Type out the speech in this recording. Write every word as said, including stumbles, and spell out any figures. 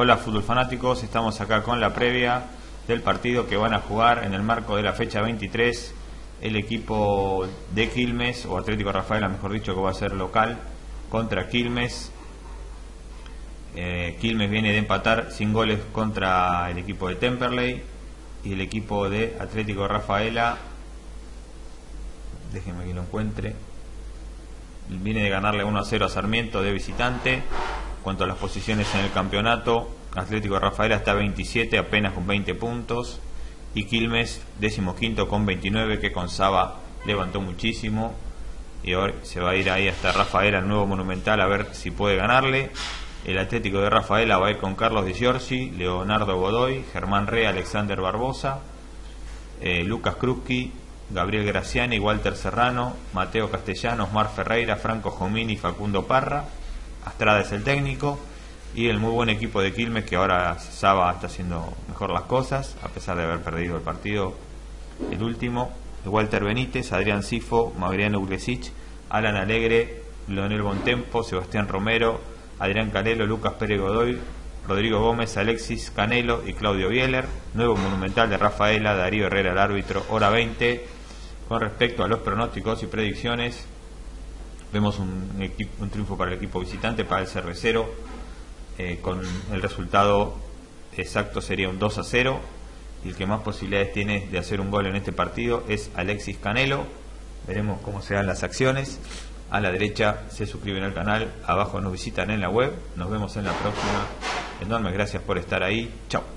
Hola Fútbol Fanáticos, estamos acá con la previa del partido que van a jugar en el marco de la fecha veintitrés el equipo de Quilmes, o Atlético Rafaela mejor dicho, que va a ser local contra Quilmes. eh, Quilmes viene de empatar sin goles contra el equipo de Temperley, y el equipo de Atlético Rafaela, déjenme que lo encuentre, viene de ganarle uno a cero a Sarmiento de visitante. Cuanto a las posiciones en el campeonato, Atlético Rafaela está veintisiete, apenas con veinte puntos, y Quilmes decimoquinto con veintinueve, que con Saba levantó muchísimo, y ahora se va a ir ahí hasta Rafaela, el Nuevo Monumental, a ver si puede ganarle. El Atlético de Rafaela va a ir con Carlos Di Giorgi, Leonardo Godoy, Germán Rey, Alexander Barbosa, eh, Lucas Kruzki, Gabriel Graciani, Walter Serrano, Mateo Castellanos, Mar Ferreira, Franco Jomini, Facundo Parra. Astrada es el técnico, y el muy buen equipo de Quilmes, que ahora Saba está haciendo mejor las cosas a pesar de haber perdido el partido el último. Walter Benítez, Adrián Sifo, Magriano Uglesich, Alan Alegre, Leonel Bontempo, Sebastián Romero, Adrián Calelo, Lucas Pérez Godoy, Rodrigo Gómez, Alexis Canelo y Claudio Bieler. Nuevo Monumental de Rafaela, Darío Herrera el árbitro, hora veinte. Con respecto a los pronósticos y predicciones, vemos un, equipo, un triunfo para el equipo visitante, para el cervecero. Eh, con el resultado exacto sería un dos a cero. Y el que más posibilidades tiene de hacer un gol en este partido es Alexis Canelo. Veremos cómo se dan las acciones. A la derecha se suscriben al canal, abajo nos visitan en la web. Nos vemos en la próxima. Enormes gracias por estar ahí. Chao.